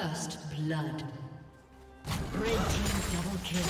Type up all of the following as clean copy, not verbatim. First blood. Red team double kill.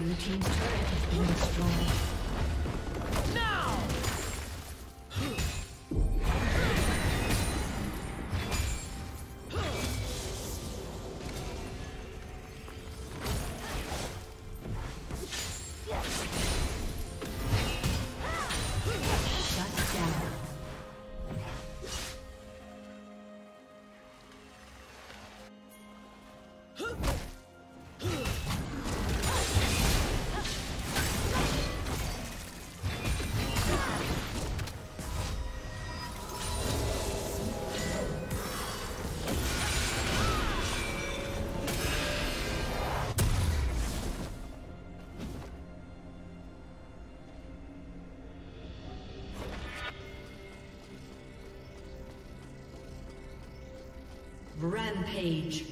Blue team's turret has been destroyed. Now! Rampage.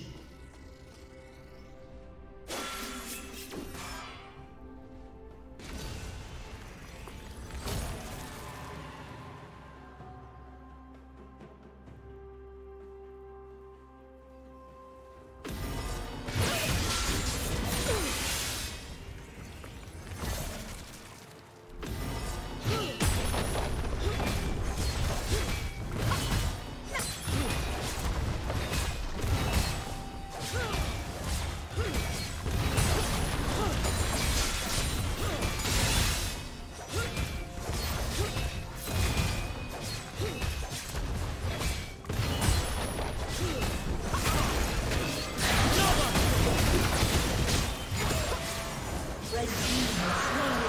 Blue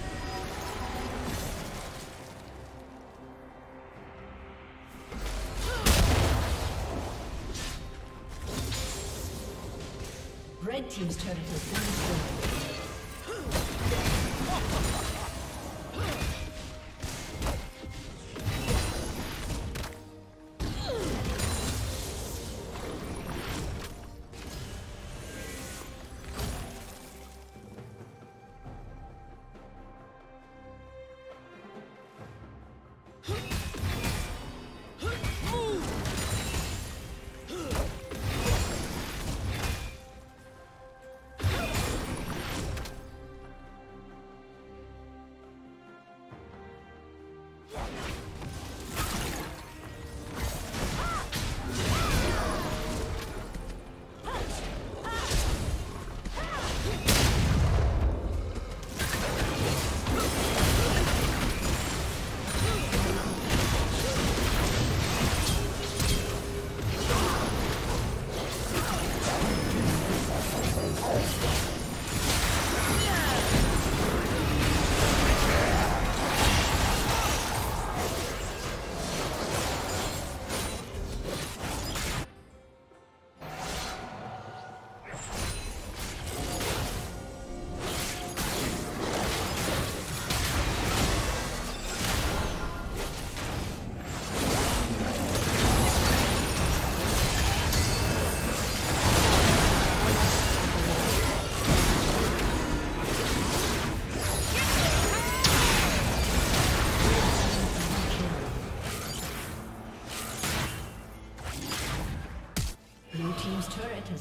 Red team's turret has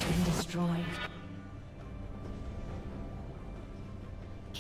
been destroyed.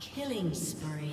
Killing spree.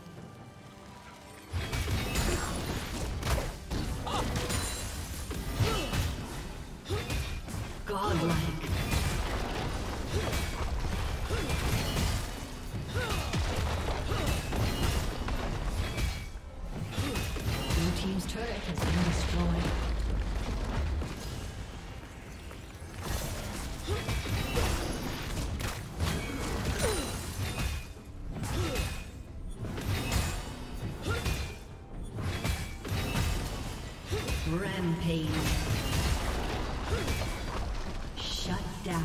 down.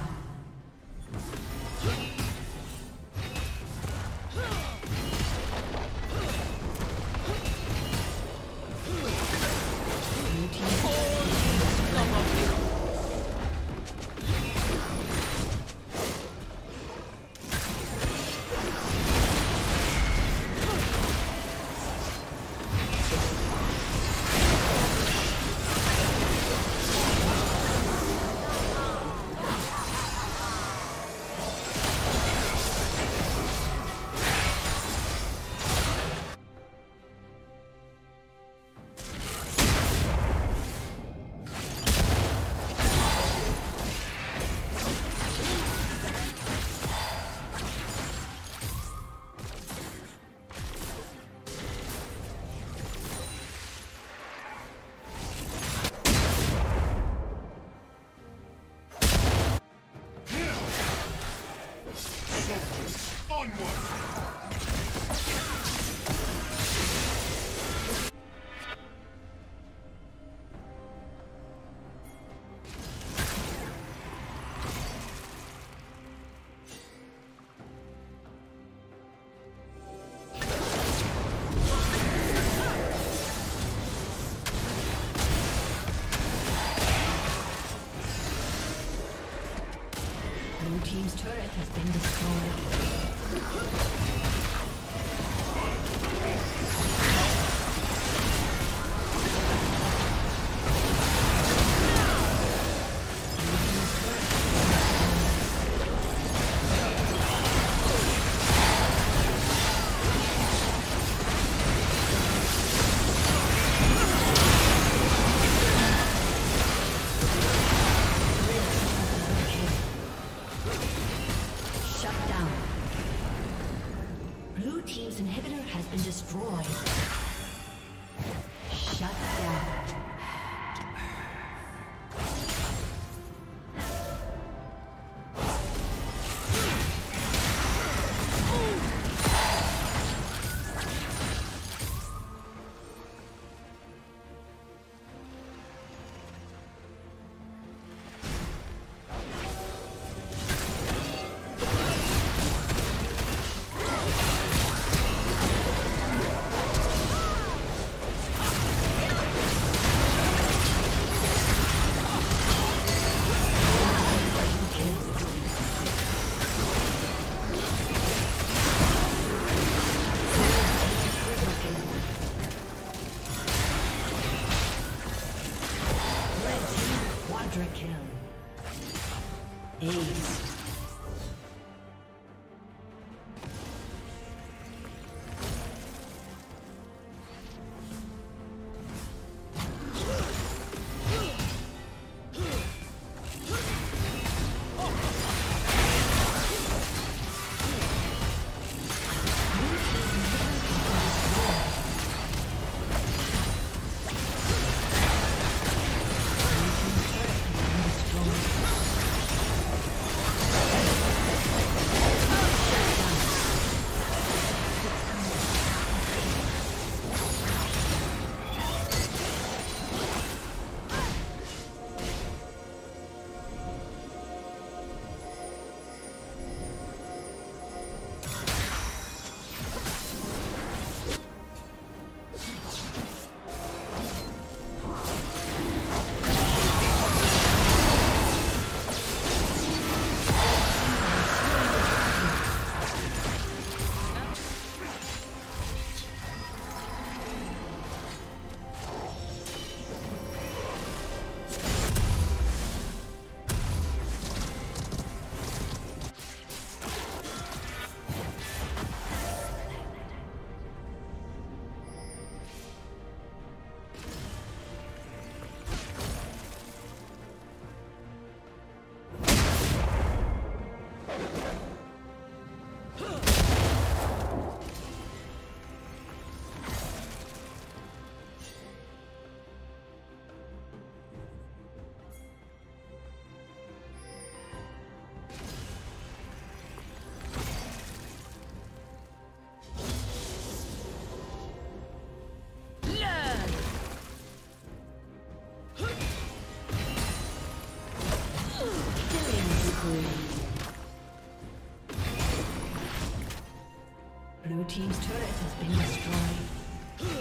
Team's turret has been destroyed. team's turret has been destroyed.